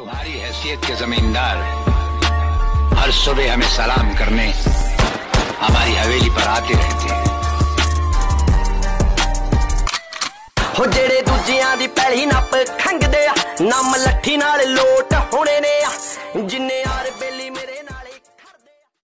तुम्हारी हैसियत के जमींदार हर सुबह हमें सलाम करने हमारी हवेली पर आते रहते हैं। हो जेड़े दूजियां दी पहली नप खंगदे आ, नाम लट्ठी नाल लोट होने ने आ, जिन्ने यार